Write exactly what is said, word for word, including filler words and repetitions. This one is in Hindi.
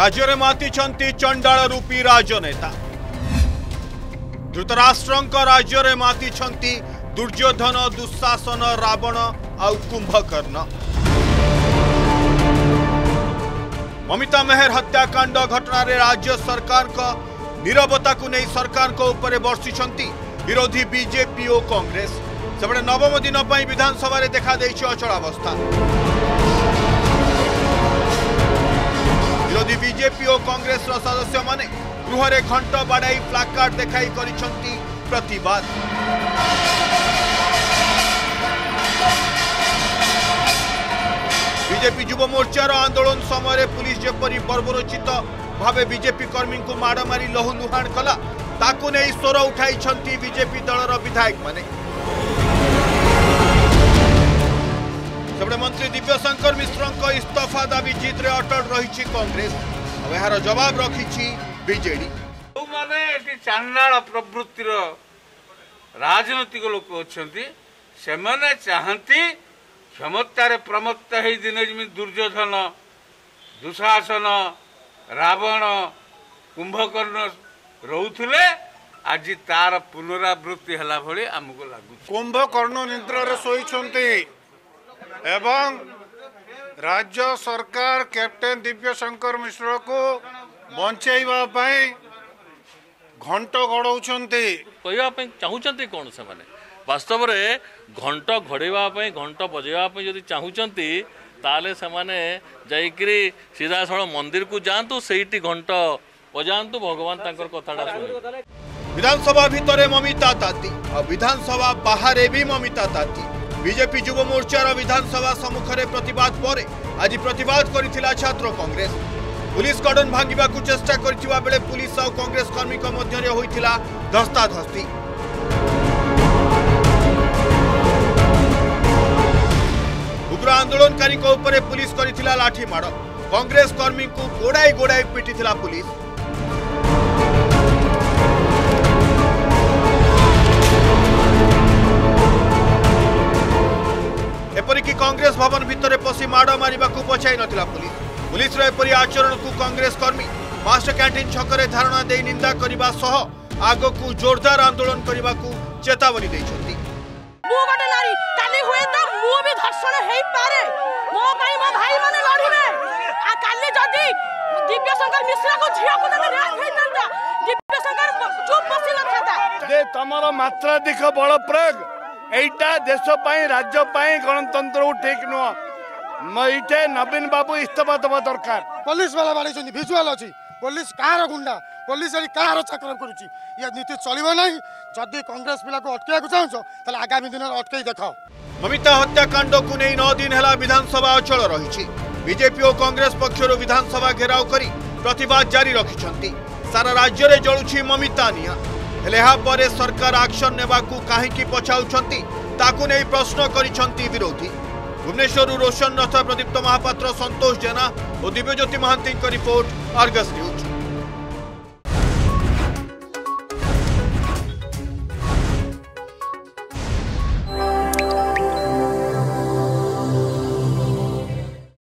राज्य में माति चंडाल रूपी राजनेता धृतराष्ट्र राज्य में माति दुर्योधन दुशासन रावण आउ कुंभकर्ण। ममिता मेहर हत्याकांड घटना रे राज्य सरकार का नीरवता को नहीं सरकार को ऊपर बर्षिंट विरोधी बीजेपी और कांग्रेस से नवम दिन पर विधानसभा देखा अचलावस्था। विरोधी बीजेपी और कांग्रेस सदस्य माने गृह रे घंट बाड़ाई प्लाकार्ड देखाई करिसंती प्रतिवाद। बीजेपी युवा मोर्चार आंदोलन समय पुलिस जपरी बर्बरोचित भावे बीजेपी कर्मी को माड़ मारी लहु लुहाण कला ताकू नहीं स्वर उठाई बीजेपी दलर विधायक माने। सबडे मंत्री दिव्य शंकर मिश्र इस्तफा दाबी जीत रे अटल रही कांग्रेस और यार जवाब रखी बीजेडी। तो माने एटी चांडाल प्रवृत्तिर राजनीतिक लोक अच्छे से मैंने चाहती क्षमतार प्रमत्त हो दिने जमी दुर्योधन दुशासन रावण कुंभकर्ण रोले आज तार पुनरावृत्ति है भाई आमको लगुच। कुंभकर्ण निद्रे शोई एवं राज्य सरकार कैप्टेन दिव्य शंकर मिश्र को बंचाइबा पाई घंट गड़ौंती कहवाई चाहते कौन से वास्तव में घंट घड़ाई घंट बजाइवाई यदि चाहती ताले से जाकि सीधा साल मंदिर को जातु से घंट बजातु भगवान कथाटा सुन। विधानसभा भितर ममिता ताती और विधानसभा बाहर भी ममिता ताती। बीजेपी युवा मोर्चार विधानसभा सम्मुखें प्रतिवाद पर आज प्रतिवाद करथिला छात्र कांग्रेस। पुलिस गार्डन भांगा चेष्टा कर पुलिस और कांग्रेस कर्मी मध्य होता धस्ताधस्ती। उग्र आंदोलनकारी पुलिस करथिला लाठीमाड़ कांग्रेस कर्मी को गोड़ाई गोड़ाई पिटिथिला पुलिस। एपरिकी कांग्रेस भवन भितर पशि माड़ मारिबा को पछाई नथिला पुलिस। पुलिस एपरी आचरण को कांग्रेस कर्मी मास्टर कैंटीन छकरे धारणा दे निंदा करने सह आग को जोरदार आंदोलन करने को चेतावनी देछंती। मु गटे नारी काली होए त मु भी धर्षण हेई पारे मो भाई मो भाई माने लढिबे आ काली जदी दिव्य शंकर मिश्रा को झिया को न रात हेतंता दिव्य शंकर चुप बसि न थाता जे तमरो मात्रा दिख बळ प्रयोग एटा देश पई राज्य पई गणतंत्र को ठीक न मैटे नवीन बाबू इस्तफा देवा दरकार। पुलिस वाला बाड़ी भिजुआल अच्छी पुलिस कहार गुंडा पुलिस कहार चाकराम करुच्ची ये नीति चलो ना जदि कांग्रेस पिला को अटक चाहूँ आगामी दिन में अटकई देखाओ। ममिता हत्याकांड को नहीं नौ दिन है विधानसभा अचल रही। बीजेपी और कांग्रेस पक्षर विधानसभा घेराव कर प्रतिवाद जारी रखिंट। सारा राज्य में जलुची ममिता निया पर सरकार आक्शन ने कहीं पछाऊँ प्रश्न कर विरोधी। भुवनेश्वर रोशन रथ प्रदीप्त महापात्र संतोष जेना और दिव्यज्योति महांती का रिपोर्ट आर्गस न्यूज।